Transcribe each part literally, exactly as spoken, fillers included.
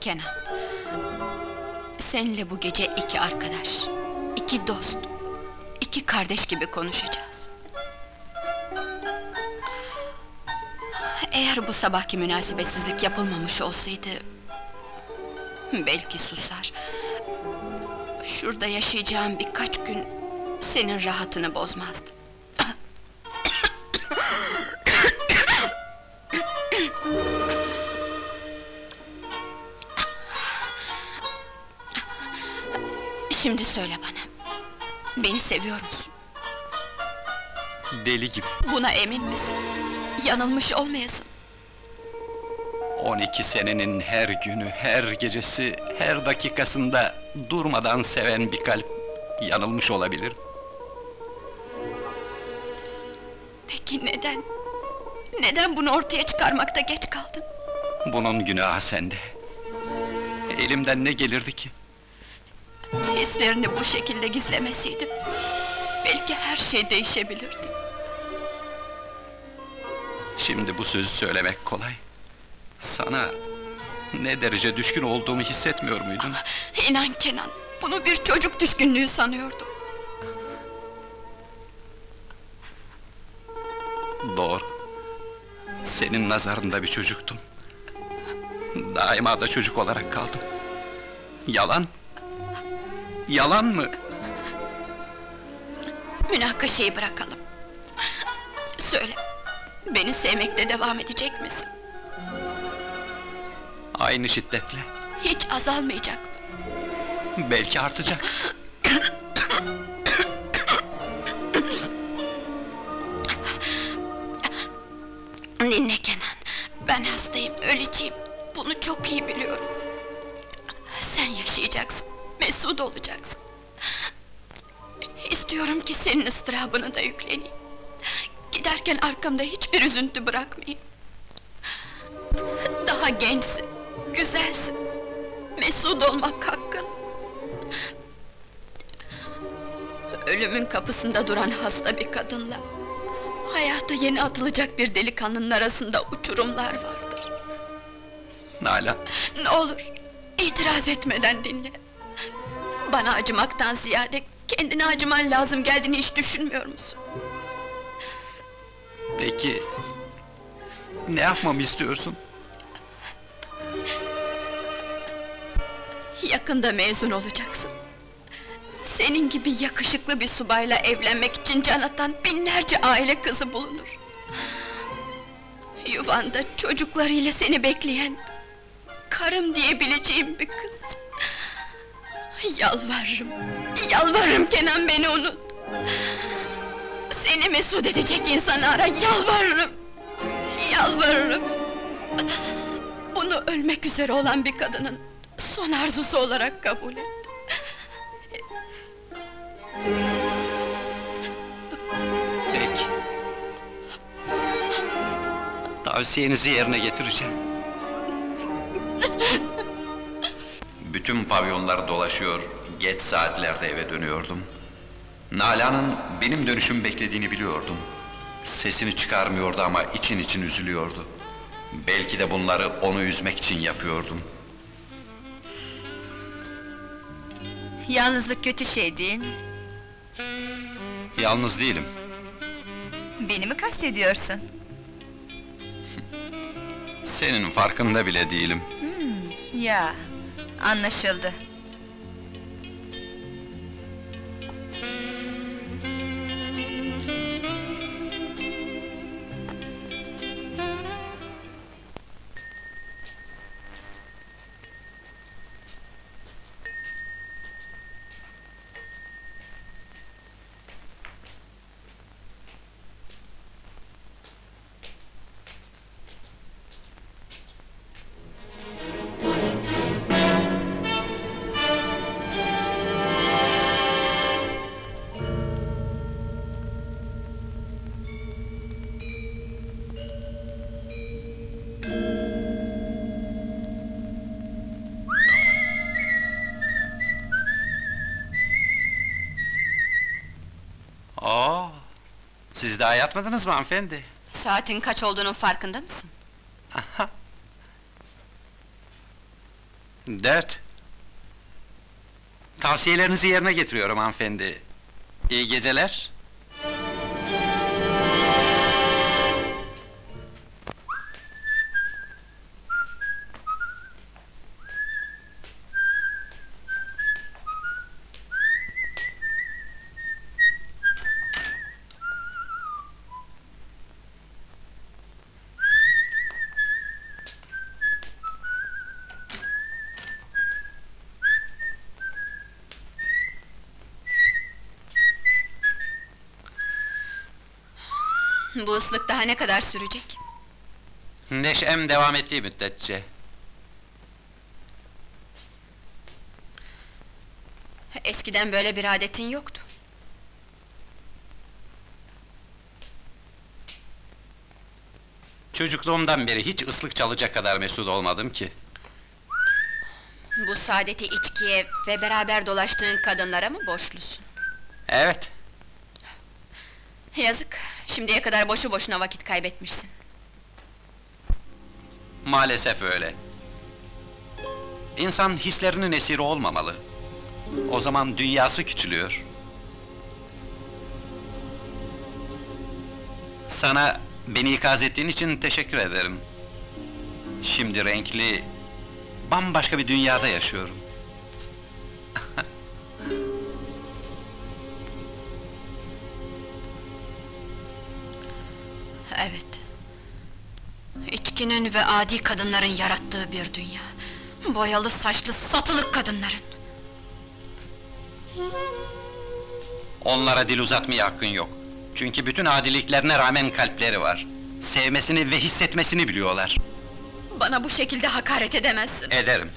Kenan. Seninle bu gece iki arkadaş, iki dost, iki kardeş gibi konuşacağız. Eğer bu sabahki münasebetsizlik yapılmamış olsaydı, belki susar. Şurada yaşayacağım birkaç gün senin rahatını bozmazdım. Şimdi söyle bana, beni seviyor musun? Deli gibi. Buna emin misin? Yanılmış olmayasın. on iki senenin her günü, her gecesi, her dakikasında durmadan seven bir kalp yanılmış olabilir. Peki neden? Neden bunu ortaya çıkarmakta geç kaldın? Bunun günahı sende. Elimden ne gelirdi ki? Hislerini bu şekilde gizlemeseydim, belki her şey değişebilirdi. Şimdi bu sözü söylemek kolay. Sana ne derece düşkün olduğumu hissetmiyor muydun? Ah, inan Kenan, bunu bir çocuk düşkünlüğü sanıyordum. Doğru. Senin nazarında bir çocuktum. Daima da çocuk olarak kaldım. Yalan? Yalan mı? Münakaşayı bırakalım. Söyle, beni sevmekle devam edecek misin? Aynı şiddetle. Hiç azalmayacak mı? Belki artacak. Dinle Kenan, ben hastayım, öleceğim. Bunu çok iyi biliyorum. Sen yaşayacaksın, mesut olacaksın. İstiyorum ki senin ıstırabını da yükleneyim. Giderken arkamda hiçbir üzüntü bırakmayayım. Daha gençsin, güzelsin. Mesut olmak hakkın. Ölümün kapısında duran hasta bir kadınla hayata yeni atılacak bir delikanlının arasında uçurumlar vardır. Nalan! Ne olur, itiraz etmeden dinle. Bana acımaktan ziyade kendine acıman lazım geldiğini hiç düşünmüyor musun? Peki ne yapmamı istiyorsun? Yakında mezun olacaksın. Senin gibi yakışıklı bir subayla evlenmek için can atan binlerce aile kızı bulunur. Yuvanda çocuklarıyla seni bekleyen, karım diyebileceğim bir kız. Yalvarırım, yalvarırım Kenan, beni unut! Seni mesut edecek insanlara yalvarırım! Yalvarırım! Bunu ölmek üzere olan bir kadının son arzusu olarak kabul et! Peki! Tavsiyenizi yerine getireceğim. Bütün pavyonları dolaşıyor, geç saatlerde eve dönüyordum. Nalan'ın benim dönüşümü beklediğini biliyordum. Sesini çıkarmıyordu ama için için üzülüyordu. Belki de bunları onu üzmek için yapıyordum. Yalnızlık kötü şey değil mi? Yalnız değilim. Beni mi kastediyorsun? Senin farkında bile değilim. Hmm, ya. Anlaşıldı. Siz daha yatmadınız mı hanımefendi? Saatin kaç olduğunun farkında mısın? Aha! Dert. Tavsiyelerinizi yerine getiriyorum hanımefendi. İyi geceler. Bu ıslık daha ne kadar sürecek? Neşem devam ettiği müddetçe. Eskiden böyle bir adetin yoktu. Çocukluğumdan beri hiç ıslık çalacak kadar mesut olmadım ki. Bu saadeti içkiye ve beraber dolaştığın kadınlara mı borçlusun? Evet. Yazık, şimdiye kadar boşu boşuna vakit kaybetmişsin. Maalesef öyle. İnsan hislerinin esiri olmamalı. O zaman dünyası küçülüyor. Sana beni ikaz ettiğin için teşekkür ederim. Şimdi renkli, bambaşka bir dünyada yaşıyorum. Evet. İçkinin ve adi kadınların yarattığı bir dünya. Boyalı saçlı satılık kadınların. Onlara dil uzatmaya hakkın yok. Çünkü bütün adiliklerine rağmen kalpleri var. Sevmesini ve hissetmesini biliyorlar. Bana bu şekilde hakaret edemezsin. Ederim.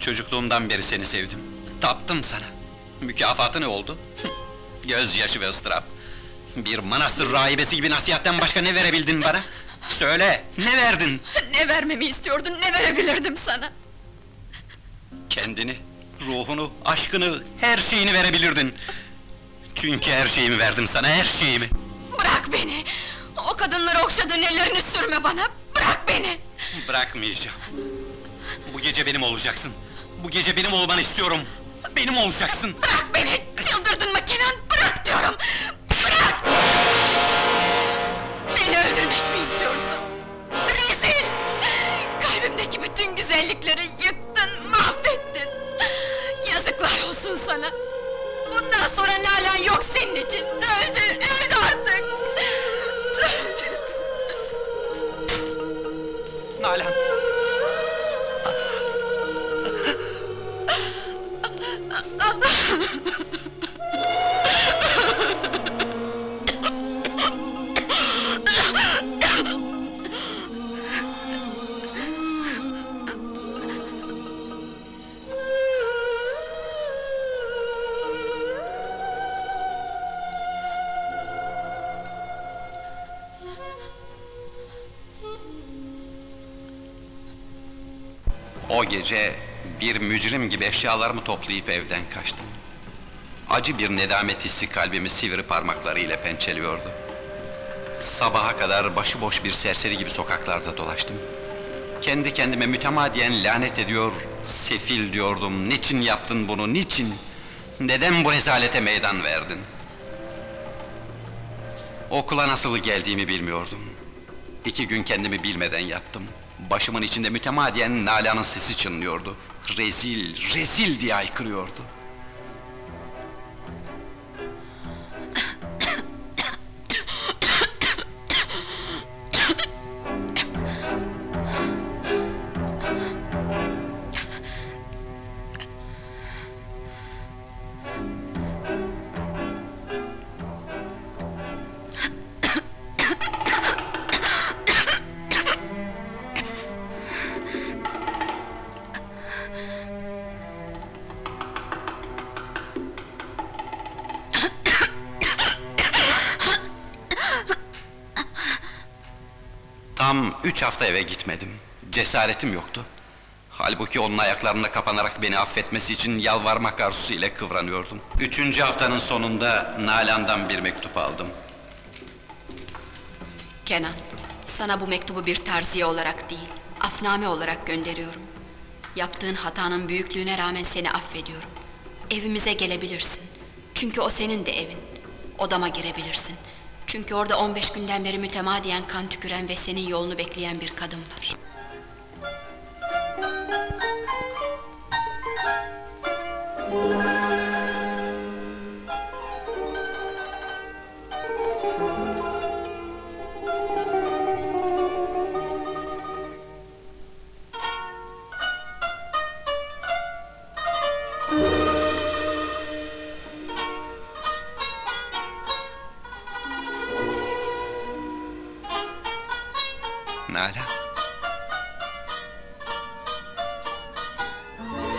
Çocukluğumdan beri seni sevdim. Taptım sana. Mükafatı ne oldu? Gözyaşı ve ıstırap. Bir manastır rahibesi gibi nasihatten başka ne verebildin bana? Söyle, ne verdin? Ne vermemi istiyordun, ne verebilirdim sana? Kendini, ruhunu, aşkını, her şeyini verebilirdin. Çünkü her şeyimi verdim sana, her şeyimi! Bırak beni! O kadınları okşadığın ellerini sürme bana! Bırak beni! Bırakmayacağım! Bu gece benim olacaksın! Bu gece benim olmanı istiyorum! Benim olacaksın! Bırak beni! Çıldırdın mı Kenan? Bırak diyorum! Beni öldürmek mi istiyorsun? Rezil! Kalbimdeki bütün güzellikleri yıktın, mahvettin! Yazıklar olsun sana! Bundan sonra Nalan yok senin için! Öldü, öldü artık! Nalan! O gece bir mücrim gibi eşyalarımı toplayıp evden kaçtım. Acı bir nedamet hissi kalbimi sivri parmaklarıyla pençeliyordu. Sabaha kadar başıboş bir serseri gibi sokaklarda dolaştım. Kendi kendime mütemadiyen lanet ediyor, sefil diyordum. Niçin yaptın bunu, niçin? Neden bu rezalete meydan verdin? Okula nasıl geldiğimi bilmiyordum. İki gün kendimi bilmeden yattım. Başımın içinde mütemadiyen Nalan'ın sesi çınlıyordu. Rezil, rezil diye haykırıyordu. Tam üç hafta eve gitmedim. Cesaretim yoktu. Halbuki onun ayaklarına kapanarak beni affetmesi için yalvarmak arzusu ile kıvranıyordum. Üçüncü haftanın sonunda Nalan'dan bir mektup aldım. Kenan, sana bu mektubu bir terziye olarak değil, afname olarak gönderiyorum. Yaptığın hatanın büyüklüğüne rağmen seni affediyorum. Evimize gelebilirsin. Çünkü o senin de evin. Odama girebilirsin. Çünkü orada on beş günden beri mütemadiyen kan tüküren ve senin yolunu bekleyen bir kadın var. Nalan.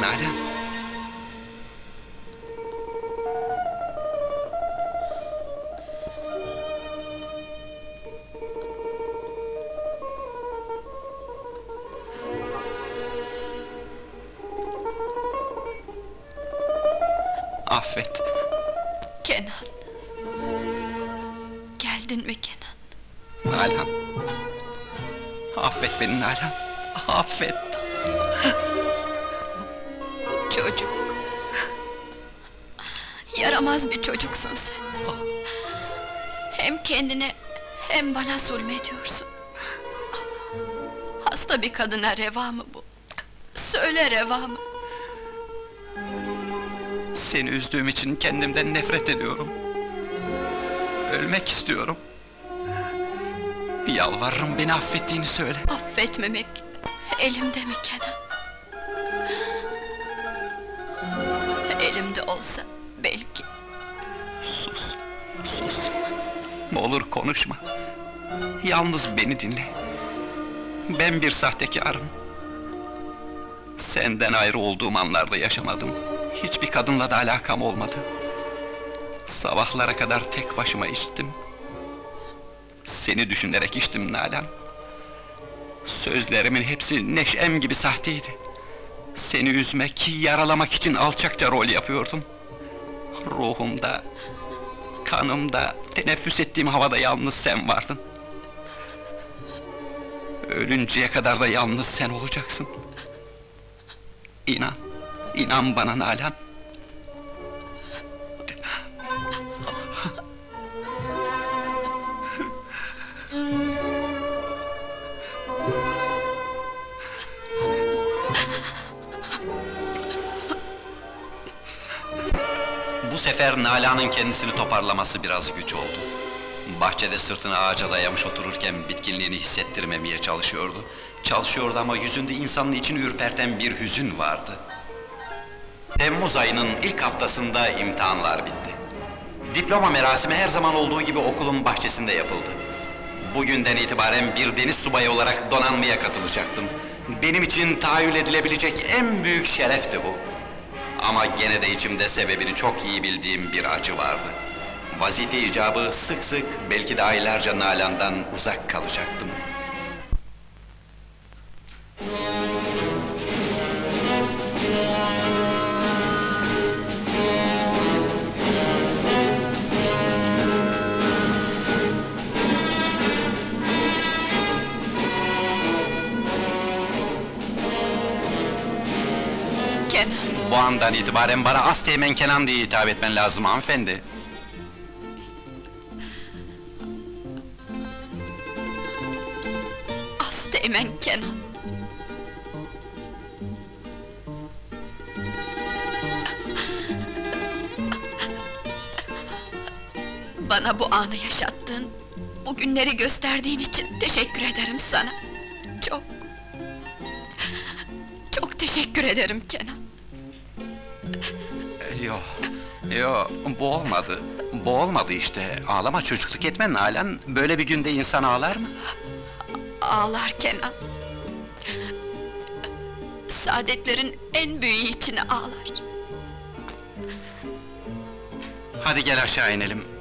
Nalan. Affet. Kenan. Geldin mi Kenan? Nalan. Affet beni Nalan, affet! Çocuk... Yaramaz bir çocuksun sen! Hem kendine, hem bana zulmediyorsun! Hasta bir kadına reva mı bu? Söyle reva mı? Seni üzdüğüm için kendimden nefret ediyorum! Ölmek istiyorum! Yalvarırım, beni affettiğini söyle! Affetmemek elimde mi Kenan? Elimde olsa belki... Sus, sus! Ne olur konuşma! Yalnız beni dinle! Ben bir sahtekarım! Senden ayrı olduğum anlarda yaşamadım! Hiçbir kadınla da alakam olmadı! Sabahlara kadar tek başıma içtim! Seni düşünerek içtim Nalan. Sözlerimin hepsi neşem gibi sahteydi. Seni üzmek, yaralamak için alçakça rol yapıyordum. Ruhumda, kanımda, teneffüs ettiğim havada yalnız sen vardın. Ölünceye kadar da yalnız sen olacaksın. İnan, inan bana Nalan. Bu sefer Nalan'ın kendisini toparlaması biraz güç oldu. Bahçede sırtını ağaca dayamış otururken bitkinliğini hissettirmemeye çalışıyordu. Çalışıyordu ama yüzünde insanın içini ürperten bir hüzün vardı. Temmuz ayının ilk haftasında imtihanlar bitti. Diploma merasimi her zaman olduğu gibi okulun bahçesinde yapıldı. Bugünden itibaren bir deniz subayı olarak donanmaya katılacaktım. Benim için tahayyül edilebilecek en büyük şerefti bu. Ama gene de içimde sebebini çok iyi bildiğim bir acı vardı. Vazife icabı sık sık, belki de aylarca Nalan'dan uzak kalacaktım. Bu andan itibaren bana asteğmen Kenan diye hitap etmen lazım hanımefendi. Asteğmen Kenan. Bana bu anı yaşattığın, bu günleri gösterdiğin için teşekkür ederim sana. Çok... Çok teşekkür ederim Kenan. Yo, yo, bu olmadı, bu olmadı işte. Ağlama, çocukluk etme Nalan. Böyle bir günde insan ağlar mı? Ağlar Kenan. Saadetlerin en büyüğü için ağlar. Hadi gel aşağı inelim.